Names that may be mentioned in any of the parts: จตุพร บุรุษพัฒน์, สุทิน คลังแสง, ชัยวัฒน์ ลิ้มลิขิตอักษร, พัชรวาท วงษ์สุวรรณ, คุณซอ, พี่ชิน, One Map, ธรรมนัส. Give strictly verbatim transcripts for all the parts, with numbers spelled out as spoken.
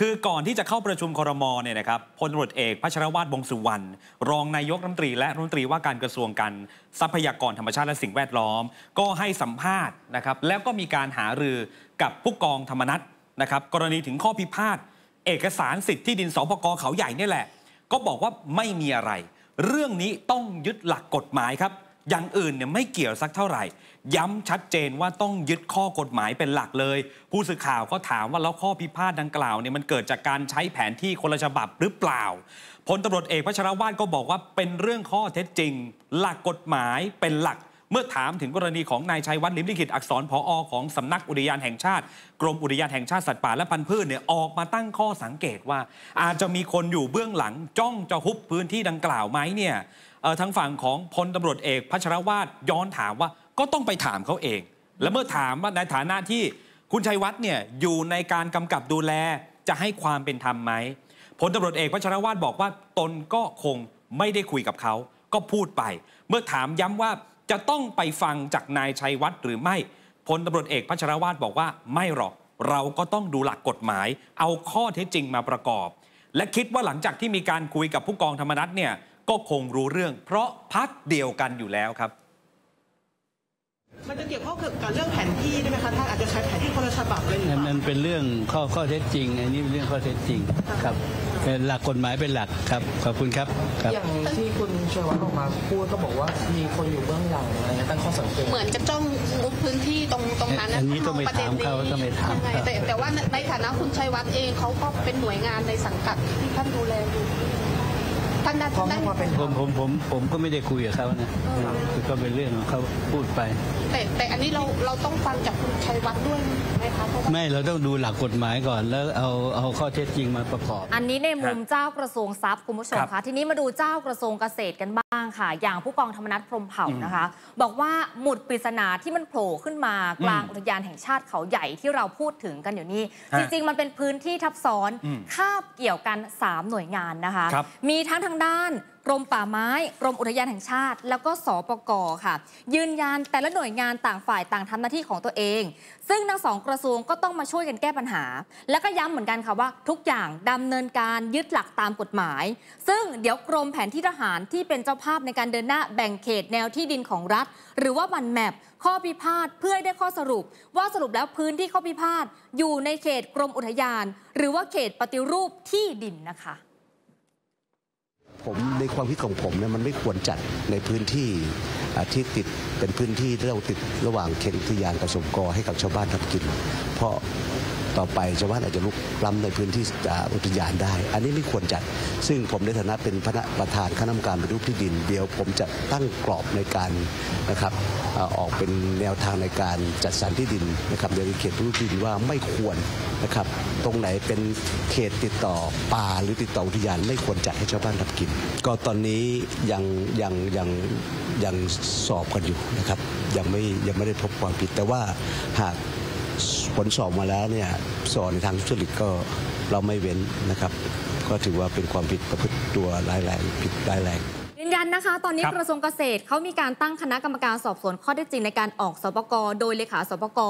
คือก่อนที่จะเข้าประชุมครม.เนี่ยนะครับพลตำรวจเอกพัชรวาท วงษ์สุวรรณรองนายกรัฐมนตรีและรัฐมนตรีว่าการกระทรวงการทรัพยากรธรรมชาติและสิ่งแวดล้อมก็ให้สัมภาษณ์นะครับแล้วก็มีการหารือกับผู้กองธรรมนัสนะครับกรณีถึงข้อพิพาทเอกสารสิทธิ์ที่ดินสปก.เขาใหญ่นี่แหละก็บอกว่าไม่มีอะไรเรื่องนี้ต้องยึดหลักกฎหมายครับอย่างอื่นเนี่ยไม่เกี่ยวสักเท่าไหร่ย้ำชัดเจนว่าต้องยึดข้อกฎหมายเป็นหลักเลยผู้สื่อข่าวก็ถามว่าแล้วข้อพิพาทดังกล่าวเนี่ยมันเกิดจากการใช้แผนที่คนละฉบับหรือเปล่าพลตำรวจเอกพัชรวาทก็บอกว่าเป็นเรื่องข้อเท็จจริงหลักกฎหมายเป็นหลักเมื่อถามถึงกรณีของนายชัยวัฒน์ลิมลิขิตอักษรผอ.ของสำนักอุทยานแห่งชาติกรมอุทยานแห่งชาติสัตว์ป่าและพันธุ์พืชเนี่ยออกมาตั้งข้อสังเกตว่าอาจจะมีคนอยู่เบื้องหลังจ้องจะฮุบพื้นที่ดังกล่าวไหมเนี่ยทางฝั่งของพลตำรวจเอกพัชรวาทย้อนถามว่าก็ต้องไปถามเขาเองและเมื่อถามว่าในฐานะที่คุณชัยวัฒน์เนี่ยอยู่ในการกำกับดูแลจะให้ความเป็นธรรมไหมพลตำรวจเอกพัชรวาทบอกว่าตนก็คงไม่ได้คุยกับเขาก็พูดไปเมื่อถามย้ำว่าจะต้องไปฟังจากนายชัยวัฒน์หรือไม่พลตำรวจเอกพัชรวาทบอกว่าไม่หรอกเราก็ต้องดูหลักกฎหมายเอาข้อเท็จจริงมาประกอบและคิดว่าหลังจากที่มีการคุยกับผู้กองธรรมนัสเนี่ยก็คงรู้เรื่องเพราะพรรคเดียวกันอยู่แล้วครับมันจะเกี่ยวข้องกับเรื่องแผนที่ได้ไหมคะท่านอาจจะใช้แผนที่คนละฉบับเลยนั่นมันเป็นเรื่องข้อข้อเท็จจริงอันนี้เป็นเรื่องข้อเท็จจริงครับเป็นหลักกฎหมายเป็นหลักครับขอบคุณครับอย่างที่คุณชัยวัฒน์ออกมาพูดก็บอกว่ามีคนอยู่เบื้องหลังอะไรเงี้ยตั้งข้อสังเกตเหมือนจะจ้องมุดพื้นที่ตรงตรงนั้นอันนี้ต้องไปถามเขาต้องไปถามแต่แต่ว่าในฐานะคุณชัยวัฒน์เองเขาก็เป็นหน่วยงานในสังกัดที่ท่านดูแลอยู่ผมผมผมผมก็ไม่ได้คุยกับเขานะคือก็เป็นเรื่องของเขาพูดไปแต่แต่อันนี้เราเราต้องฟังจากคุณชัยวัฒน์ด้วยไหมคะไม่เราต้องดูหลักกฎหมายก่อนแล้วเอาเอาข้อเท็จจริงมาประกอบอันนี้ในมุมเจ้ากระทรวงทรัพย์คุณผู้ชมคะทีนี้มาดูเจ้ากระทรวงเกษตรกันบ้างค่ะอย่างผู้กองธรรมนัสพรหมเผ่านะคะบอกว่าหมุดปริศนาที่มันโผล่ขึ้นมากลางอุทยานแห่งชาติเขาใหญ่ที่เราพูดถึงกันอยู่นี่จริงๆมันเป็นพื้นที่ทับซ้อนคาบเกี่ยวกันสามหน่วยงานนะคะมีทั้งทางด้านกรมป่าไม้กรมอุทยานแห่งชาติแล้วก็สปก.ค่ะยืนยันแต่ละหน่วยงานต่างฝ่ายต่างทำหน้าที่ของตัวเองซึ่งทั้งสองกระทรวงก็ต้องมาช่วยกันแก้ปัญหาและก็ย้ำเหมือนกันค่ะว่าทุกอย่างดำเนินการยึดหลักตามกฎหมายซึ่งเดี๋ยวกรมแผนที่ทหารที่เป็นเจ้าภาพในการเดินหน้าแบ่งเขตแนวที่ดินของรัฐหรือว่าOne Mapข้อพิพาทเพื่อให้ได้ข้อสรุปว่าสรุปแล้วพื้นที่ข้อพิพาทอยู่ในเขตกรมอุทยานหรือว่าเขตปฏิรูปที่ดินนะคะผมในความคิดของผมเนี่ยมันไม่ควรจัดในพื้นที่ที่ติดเป็นพื้นที่ที่เราติดระหว่างเขตอุทยานกับสปก.ให้กับชาวบ้านทำกินเพราะต่อไปชาวบ้านอาจจะลุกล้ำในพื้นที่อุทยานได้อันนี้ไม่ควรจัดซึ่งผมในฐานะเป็นประธานคณะกรรมการปฏิรูปที่ดินเดี๋ยวผมจะตั้งกรอบในการนะครับออกเป็นแนวทางในการจัดสรรที่ดินนะครับในเขตปฏิรูปที่ดินว่าไม่ควรนะครับตรงไหนเป็นเขตติดต่อป่าหรือติดต่ออุทยานไม่ควรจัดให้ชาวบ้านทำกินก็ตอนนี้ยังยังยังยังสอบกันอยู่นะครับยังไม่ยังไม่ได้พบความผิดแต่ว่าหากผลสอบมาแล้วเนี่ยสอบในทางทุจริตก็เราไม่เว้นนะครับก็ถือว่าเป็นความผิดประพฤติตัวร้ายแรงผิดร้ายแรงยืนยันนะคะตอนนี้กระทรวงเกษตรเขามีการตั้งคณะกรรมการสอบสวนข้อเท็จจริงในการออกสปก.โดยเลขาสปก.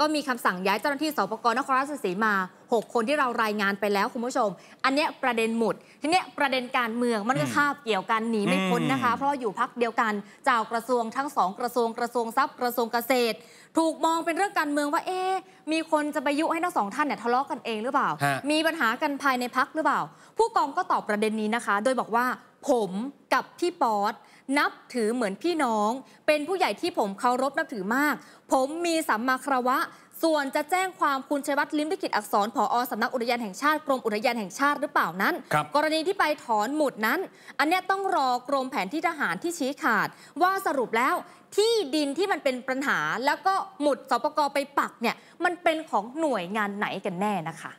ก็มีคำสั่งย้ายเจ้าหน้าที่สปก.นครราชสีมาหกคนที่เรารายงานไปแล้วคุณผู้ชมอันเนี้ยประเด็นหมุดทีเนี้ยประเด็นการเมืองมันก็คาบเกี่ยวกันหนีไม่พ้นนะคะเพราะอยู่พักเดียวกันเจ้ากระทรวงทั้งสองกระทรวงกระทรวงทรัพย์กระทรวงเกษตรถูกมองเป็นเรื่องการเมืองว่าเอ๊ะมีคนจะไปยุให้ทั้งสองท่านเนี่ยทะเลาะกันเองหรือเปล่ามีปัญหากันภายในพักหรือเปล่าผู้กองก็ตอบประเด็นนี้นะคะโดยบอกว่าผมกับพี่ป๊อตนับถือเหมือนพี่น้องเป็นผู้ใหญ่ที่ผมเคารพนับถือมากผมมีสัมมาคารวะส่วนจะแจ้งความคุณชัยวัฒน์ลิมลิขิตอักษรผอ.สำนักอุทยานแห่งชาติกรมอุทยานแห่งชาติหรือเปล่านั้นกรณีที่ไปถอนหมุดนั้นอันนี้ต้องรอกรมแผนที่ทหารที่ชี้ขาดว่าสรุปแล้วที่ดินที่มันเป็นปัญหาแล้วก็หมุดสปก.ไปปักเนี่ยมันเป็นของหน่วยงานไหนกันแน่นะคะ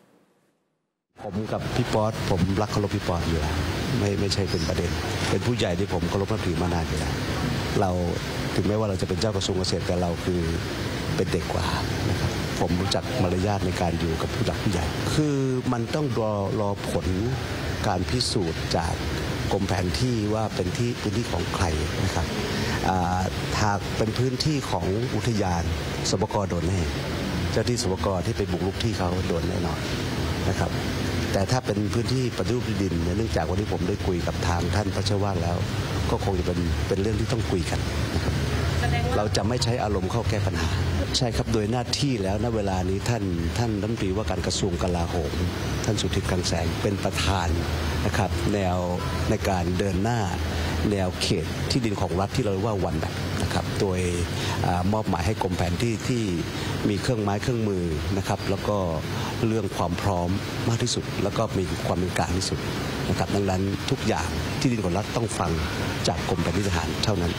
ผมกับพี่ป๊อตผมรักเคารพพี่ป๊อตอยู่แล้วไม่ไม่ใช่เป็นประเด็นเป็นผู้ใหญ่ที่ผมเคารพนับถือมานานอยู่แล้วเราถึงแม้ว่าเราจะเป็นเจ้ากระทรวงเกษตรแต่เราคือเป็นเด็กกว่านะครับผมรู้จักมารยาทในการอยู่กับผู้หลักผู้ใหญ่คือมันต้องรอรอผลการพิสูจน์จากกรมแผนที่ว่าเป็นที่พื้นที่ของใครนะครับถ้าเป็นพื้นที่ของอุทยานสปก.โดนแน่เจ้าที่สปก.ที่ไปบุกรุกที่เขาโดนแน่นอนนะครับ แต่ถ้าเป็นพื้นที่ปฏิรูปที่ดินเนื่องจากวันนี้ผมได้คุยกับทางท่านพระเชษฐาแล้วก็คงจะเป็นเป็นเรื่องที่ต้องคุยกันนะครับเราจะไม่ใช้อารมณ์เข้าแก้ปัญหาใช่ครับโดยหน้าที่แล้วณเวลานี้ท่านท่านรัฐมนตรีว่าการกระทรวงกลาโหมท่านสุทินคลังแสงเป็นประธานนะครับแนวในการเดินหน้าแนวเขตที่ดินของรัฐที่เราว่าวันแบบนะครับโดยมอบหมายให้กรมแผนที่ที่มีเครื่องไม้เครื่องมือนะครับแล้วก็เรื่องความพร้อมมากที่สุดแล้วก็มีความเป็นกลางที่สุดนะครับดังนั้นทุกอย่างที่ดินของรัฐต้องฟังจากกรมแผนที่ทหารเท่านั้น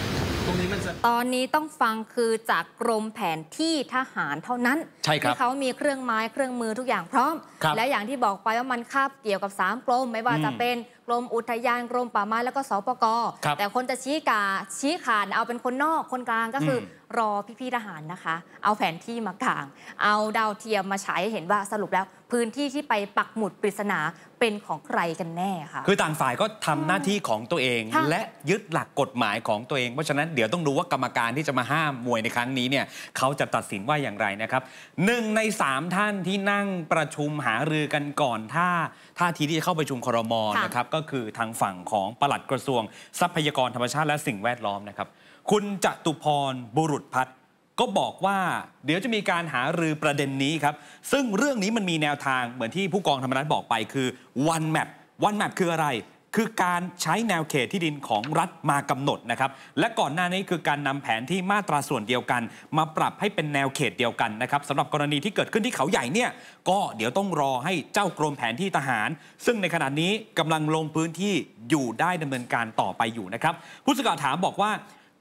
ตอนนี้ต้องฟังคือจากกรมแผนที่ทหารเท่านั้นที่เขามีเครื่องไม้เครื่องมือทุกอย่างพร้อมและอย่างที่บอกไปว่ามันคาบเกี่ยวกับสามกรมไม่ว่าจะเป็นกรมอุทยานกรมป่าไม้แล้วก็สปก.แต่คนจะชี้กาชี้ขาดเอาเป็นคนนอกคนกลางก็คือรอพี่ๆทหารนะคะเอาแผนที่มากางเอาดาวเทียมมาฉายให้เห็นว่าสรุปแล้วพื้นที่ที่ไปปักหมุดปริศนาเป็นของใครกันแน่ค่ะคือต่างฝ่ายก็ทำหน้าที่ของตัวเองและยึดหลักกฎหมายของตัวเองเพราะฉะนั้นเดี๋ยวต้องดูว่ากรรมการที่จะมาห้ามมวยในครั้งนี้เนี่ยเขาจะตัดสินว่าอย่างไรนะครับหนึ่งในสามท่านที่นั่งประชุมหารือกันก่อนถ้าท่าทีที่จะเข้าประชุมครม.นะครับก็คือทางฝั่งของปลัดกระทรวงทรัพยากรธรรมชาติและสิ่งแวดล้อมนะครับคุณจตุพรบุรุษพัฒน์ก็บอกว่าเดี๋ยวจะมีการหารือประเด็นนี้ครับซึ่งเรื่องนี้มันมีแนวทางเหมือนที่ผู้กองธรรมนัสบอกไปคือ One Map One Map คืออะไรคือการใช้แนวเขตที่ดินของรัฐมากำหนดนะครับและก่อนหน้านี้คือการนำแผนที่มาตราส่วนเดียวกันมาปรับให้เป็นแนวเขตเดียวกันนะครับสำหรับกรณีที่เกิดขึ้นที่เขาใหญ่เนี่ยก็เดี๋ยวต้องรอให้เจ้ากรมแผนที่ทหารซึ่งในขณะนี้กำลังลงพื้นที่อยู่ได้ดำเนินการต่อไปอยู่นะครับผู้สื่อข่าวถามบอกว่า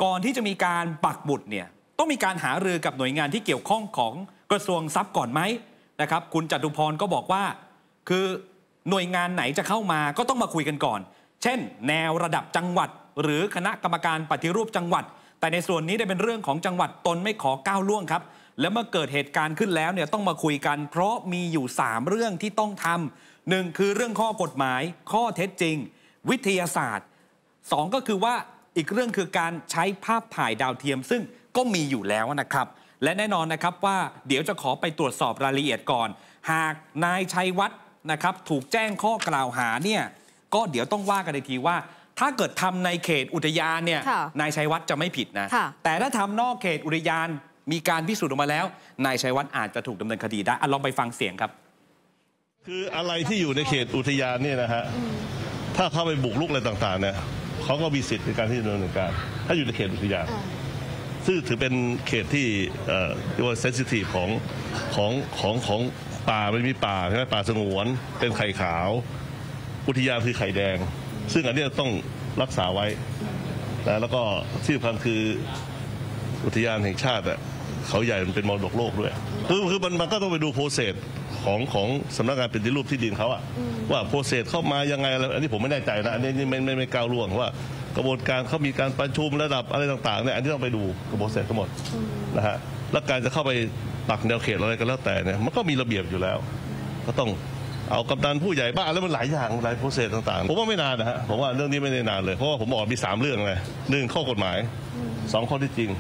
ก่อนที่จะมีการปักหมุดเนี่ยต้องมีการหารือกับหน่วยงานที่เกี่ยวข้องของกระทรวงทรัพย์ก่อนไหมนะครับคุณจตุพรก็บอกว่าคือหน่วยงานไหนจะเข้ามาก็ต้องมาคุยกันก่อนเช่นแนวระดับจังหวัดหรือคณะกรรมการปฏิรูปจังหวัดแต่ในส่วนนี้ได้เป็นเรื่องของจังหวัดตนไม่ขอก้าวล่วงครับและเมื่อเกิดเหตุการณ์ขึ้นแล้วเนี่ยต้องมาคุยกันเพราะมีอยู่สามเรื่องที่ต้องทำหนึ่งคือเรื่องข้อกฎหมายข้อเท็จจริงวิทยาศาสตร์สองก็คือว่าอีกเรื่องคือการใช้ภาพถ่ายดาวเทียมซึ่งก็มีอยู่แล้วนะครับและแน่นอนนะครับว่าเดี๋ยวจะขอไปตรวจสอบรายละเอียดก่อนหากนายชัยวัฒน์นะครับถูกแจ้งข้อกล่าวหาเนี่ยก็เดี๋ยวต้องว่ากันในทีว่าถ้าเกิดทำในเขตอุทยานเนี่ยนายชัยวัฒน์จะไม่ผิดนะแต่ถ้าทำนอกเขตอุทยานมีการพิสูจน์ออกมาแล้วนายชัยวัฒน์อาจจะถูกดำเนินคดีได้ลองไปฟังเสียงครับคืออะไรที่อยู่ในเขตอุทยานเนี่ยนะฮะถ้าเข้าไปบุกรุกอะไรต่างๆเนี่ยเขาก็มีสิทธิ์ในการที่จะดำเนินการถ้าอยู่ในเขตอุทยานซึ่งถือเป็นเขตที่เรียกว่าเซนซิทีฟของของของของป่าไม่มีป่าใช่ไหมป่าสงวนเป็นไข่ขาวอุทยานคือไข่แดงซึ่งอันนี้ต้องรักษาไว้นะแล้วก็ที่สำคัญคืออุทยานแห่งชาติอ่ะเขาใหญ่มันเป็นมรดกโลกด้วยคือคือมันมันก็ต้องไปดูโปรเซสของของสำนักงานปฏิรูปที่ดินเขาอ่ะว่าโปรเซสเข้ามายังไงอะไรอันนี้ผมไม่แน่ใจนะอันนี้ไม่ไม่ไม่ก้าวล่วงว่ากระบวนการเขามีการประชุมระดับอะไรต่างๆเนี่ยอันนี้ต้องไปดูกระบวนการทั้งหมดนะฮะและการจะเข้าไปปักแนวเขตอะไรก็แล้วแต่เนี่ยมันก็มีระเบียบอยู่แล้วก็ต้องเอากำนันผู้ใหญ่บ้านแล้วมันหลายอย่างหลายโปรเซสต่างๆผมว่าไม่นานนะฮะผมว่าเรื่องนี้ไม่ได้นานเลยเพราะว่าผมบอกมีสามเรื่องเลยหนึ่งข้อกฎหมายสองข้อที่จริง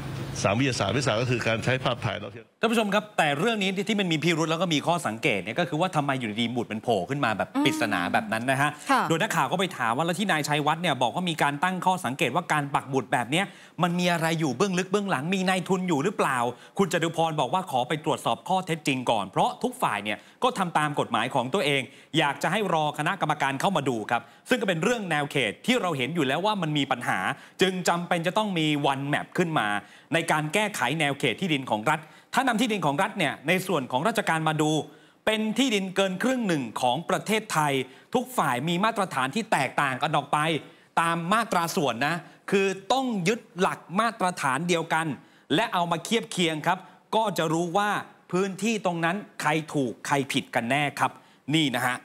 สามวิทยาศาสตร์วิทยาศาสตร์ก็คือการใช้ภาพถ่ายเราเทียบท่านผู้ชมครับแต่เรื่องนี้ที่มันมีพิรุธแล้วก็มีข้อสังเกตเนี่ยก็คือว่าทำไมอยู่ดีๆหมุดมันโผล่ขึ้นมาแบบปริศนาแบบนั้นนะฮะโดยนักข่าวก็ไปถามว่าแล้วที่นายชัยวัฒน์เนี่ยบอกว่ามีการตั้งข้อสังเกตว่าการปักหมุดแบบนี้มันมีอะไรอยู่เบื้องลึกเบื้องหลังมีนายทุนอยู่หรือเปล่าคุณจตุพรบอกว่าขอไปตรวจสอบข้อเท็จจริงก่อนเพราะทุกฝ่ายเนี่ยก็ทำตามกฎหมายของตัวเองอยากจะให้รอคณะกรรมการเข้ามาดูครับซึ่งก็เป็นเรื่องแนวเขตที่เราเห็นอยู่แล้วว่ามันมีปัญหาจึงจำเป็นจะต้องมี One Map ขึ้นมาในการแก้ไขแนวเขตที่ดินของรัฐถ้านำที่ดินของรัฐเนี่ยในส่วนของราชการมาดูเป็นที่ดินเกินครึ่งหนึ่งของประเทศไทยทุกฝ่ายมีมาตรฐานที่แตกต่างกันออกไปตามมาตราส่วนนะคือต้องยึดหลักมาตรฐานเดียวกันและเอามาเทียบเคียงครับก็จะรู้ว่าพื้นที่ตรงนั้นใครถูกใครผิดกันแน่ครับนี่นะฮะ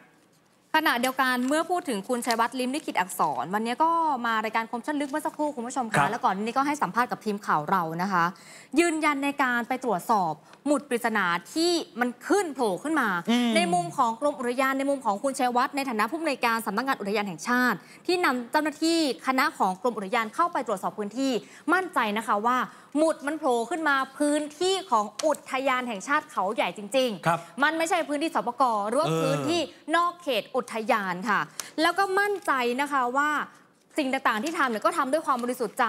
ขณะเดียวกันเมื่อพูดถึงคุณชัยวัฒน์ ลิ้มลิขิตอักษรวันนี้ก็มารายการคมชัดลึกเมื่อสักครู่คุณผู้ชมคะแล้วก่อนนี้ก็ให้สัมภาษณ์กับทีมข่าวเรานะคะยืนยันในการไปตรวจสอบหมุดปริศนาที่มันขึ้นโผล่ขึ้นมาในมุมของกรมอุทยานในมุมของคุณชัยวัฒน์ในฐานะผู้อำนวยการสำนักงานอุทยานแห่งชาติที่นำเจ้าหน้าที่คณะของกรมอุทยานเข้าไปตรวจสอบพื้นที่มั่นใจนะคะว่า หมุดมันโผล่ขึ้นมาพื้นที่ของอุทยานแห่งชาติเขาใหญ่จริงๆมันไม่ใช่พื้นที่สปก.หรือว่าพื้นที่นอกเขตอุทยานค่ะแล้วก็มั่นใจนะคะว่าสิ่งต่างๆที่ทำเนี่ยก็ทำด้วยความบริสุทธิ์ใจ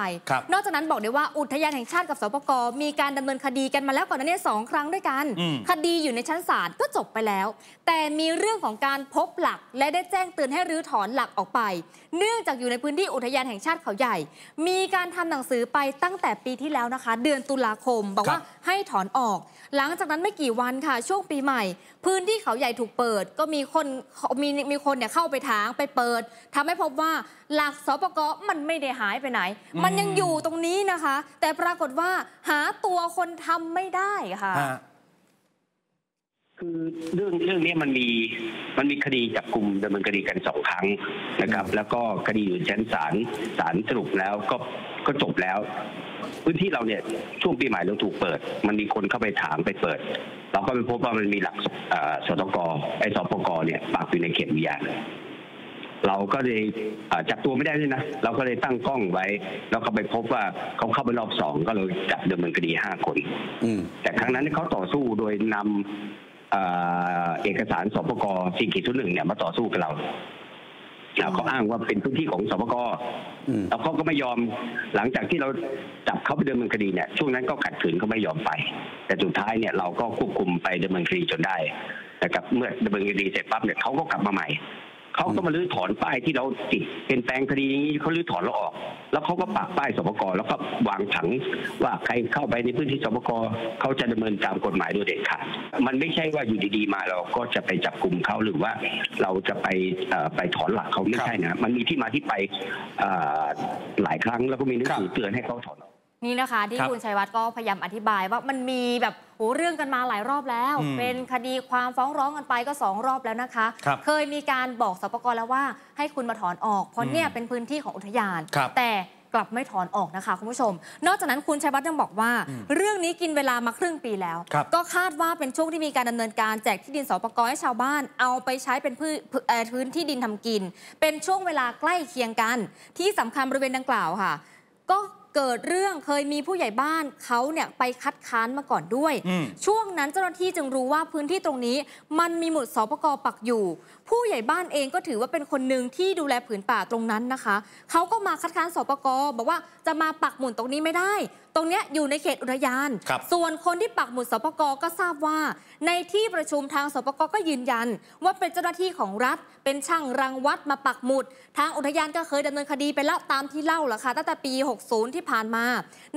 นอกจากนั้นบอกได้ว่าอุทยานแห่งชาติกับสปก.มีการดำเนินคดีกันมาแล้วก่อนหน้านี้สองครั้งด้วยกันคดีอยู่ในชั้นศาลก็จบไปแล้วแต่มีเรื่องของการพบหลักและได้แจ้งเตือนให้รื้อถอนหลักออกไปเนื่องจากอยู่ในพื้นที่อุทยานแห่งชาติเขาใหญ่มีการทำหนังสือไปตั้งแต่ปีที่แล้วนะคะเดือนตุลาคมบอกว่าให้ถอนออกหลังจากนั้นไม่กี่วันค่ะช่วงปีใหม่พื้นที่เขาใหญ่ถูกเปิดก็มีคนมีมีคนเนี่ยเข้าไปถางไปเปิดทำให้พบว่าหลักสปก.มันไม่ได้หายไปไหนมันยังอยู่ตรงนี้นะคะแต่ปรากฏว่าหาตัวคนทำไม่ได้ค่ะคือเรื่องเรื่องนี้มันมีมันมีคดีจับกลุ่มดำเนินคดีกันสองครั้งนะครับแล้วก็คดีอยู่ชั้นศาลศาลสรุปแล้วก็ก็จบแล้วพื้นที่เราเนี่ยช่วงปีใหม่เราถูกเปิดมันมีคนเข้าไปถามไปเปิดเราก็ไปพบว่ามันมีหลักสปก.ไอ้สปก.เนี่ยปักอยู่ในเขตอุทยานเราก็เลยจับตัวไม่ได้ด้วยนะเราก็เลยตั้งกล้องไว้แล้วก็ไปพบว่าเขาเข้าไปรอบสองก็เลยจับดำเนินคดีห้าคนแต่ครั้งนั้นเขาต่อสู้โดยนำเอกสารสปก.สี่ขีดศูนย์หนึ่งเนี่ยมาต่อสู้กับเราแล้วเขาอ้างว่าเป็นพื้นที่ของสปก.แล้วเขาก็ไม่ยอมหลังจากที่เราจับเขาไปดำเนินคดีเนี่ยช่วงนั้นก็ขัดขืนเขาไม่ยอมไปแต่สุดท้ายเนี่ยเราก็ควบคุมไปดำเนินคดีจนได้นะครับเมื่อดำเนินคดีเสร็จปั๊บเนี่ยเขาก็กลับมาใหม่เขาก็มาลื้อถอนป้ายที่เราติดเป็นแปลงคดีนี้เขาลื้อถอนเราออกแล้วเขาก็ปักป้ายสปก.แล้วก็วางถังว่าใครเข้าไปในพื้นที่สปก.เขาจะดำเนินตามกฎหมายโดยเด็ดขาดมันไม่ใช่ว่าอยู่ดีๆมาเราก็จะไปจับกลุ่มเขาหรือว่าเราจะไปไปถอนหลักเขาไม่ใช่นะมันมีที่มาที่ไปหลายครั้งแล้วก็มีหนังสือเตือนให้เขาถอนนี่นะคะที่คุณชัยวัฒน์ก็พยายามอธิบายว่ามันมีแบบโอ้เรื่องกันมาหลายรอบแล้วเป็นคดีความฟ้องร้องกันไปก็สองรอบแล้วนะคะเคยมีการบอกสปก.แล้วว่าให้คุณมาถอนออกเพราะเนี่ยเป็นพื้นที่ของอุทยานแต่กลับไม่ถอนออกนะคะคุณผู้ชมนอกจากนั้นคุณชัยวัฒน์ยังบอกว่าเรื่องนี้กินเวลามาครึ่งปีแล้วก็คาดว่าเป็นช่วงที่มีการดำเนินการแจกที่ดินสปก.ให้ชาวบ้านเอาไปใช้เป็นพื้นที่ดินทำกินเป็นช่วงเวลาใกล้เคียงกันที่สำคัญบริเวณดังกล่าวค่ะก็เกิดเรื่องเคยมีผู้ใหญ่บ้านเขาเนี่ยไปคัดค้านมาก่อนด้วยช่วงนั้นเจ้าหน้าที่จึงรู้ว่าพื้นที่ตรงนี้มันมีหมุดสปก.ปักอยู่ผู้ใหญ่บ้านเองก็ถือว่าเป็นคนหนึ่งที่ดูแลผืนป่าตรงนั้นนะคะเขาก็มาคัดค้านสปก.บอกว่าจะมาปักหมุดตรงนี้ไม่ได้ตรงนี้อยู่ในเขตอุทยานส่วนคนที่ปักหมุดสปก.ก็ทราบว่าในที่ประชุมทางสปก.ก็ยืนยันว่าเป็นเจ้าหน้าที่ของรัฐเป็นช่างรังวัดมาปักหมุดทางอุทยานก็เคยดำเนินคดีไปแล้วตามที่เล่าล่ะค่ะตั้งแต่ปีหกสิบที่ผ่านมา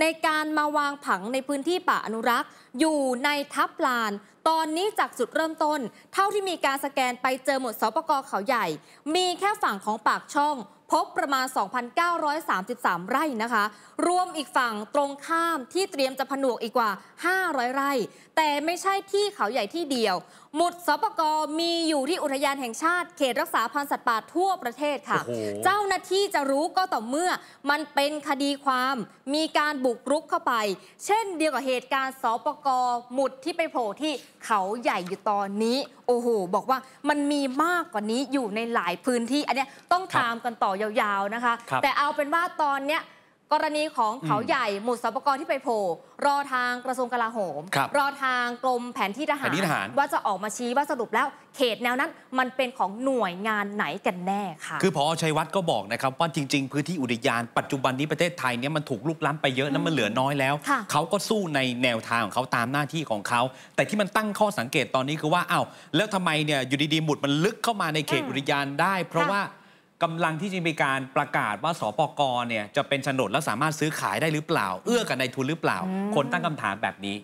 ในการมาวางผังในพื้นที่ป่าอนุรักษ์อยู่ในทับลานตอนนี้จากจุดเริ่มต้นเท่าที่มีการสแกนไปเจอหมุดสปก.เขาใหญ่มีแค่ฝั่งของปากช่องพบประมาณ สองพันเก้าร้อยสามสิบสาม ไร่นะคะรวมอีกฝั่งตรงข้ามที่เตรียมจะผนวกอีกกว่าห้าร้อยไร่แต่ไม่ใช่ที่เขาใหญ่ที่เดียวหมุดสปก.มีอยู่ที่อุทยานแห่งชาติเขตรักษาพันธุ์สัตว์ป่าทั่วประเทศค่ะเจ้าหน้าที่จะรู้ก็ต่อเมื่อมันเป็นคดีความมีการบุกรุกเข้าไปเช่นเดียวกับเหตุการณ์สปก.หมุดที่ไปโผล่ที่เขาใหญ่อยู่ตอนนี้โอ้โหบอกว่ามันมีมากกว่านี้อยู่ในหลายพื้นที่อันนี้ต้องตามกันต่อยาวๆนะคะแต่เอาเป็นว่าตอนเนี้ยกรณีของเขาใหญ่หมุดสปก.ที่ไปโผล่รอทางกระทรวงกลาโหมรอทางกรมแผนที่ทหารว่าจะออกมาชี้ว่าสรุปแล้วเขตแนวนั้นมันเป็นของหน่วยงานไหนกันแน่ค่ะคือผอ.ชัยวัฒน์ก็บอกนะครับว่าจริงๆพื้นที่อุทยานปัจจุบันนี้ประเทศไทยเนี่ยมันถูกลุกล้ำไปเยอะนะมันเหลือน้อยแล้วเขาก็สู้ในแนวทางของเขาตามหน้าที่ของเขาแต่ที่มันตั้งข้อสังเกตตอนนี้คือว่าอ้าวแล้วทำไมเนี่ยอยู่ดีๆหมุดมันลึกเข้ามาในเขตอุทยานได้เพราะว่ากำลังที่จะมีการประกาศว่าสปก.เนี่ยจะเป็นโฉนดและสามารถซื้อขายได้หรือเปล่าเอื้อกับนายทุนหรือเปล่าคนตั้งคำถามแบบนี้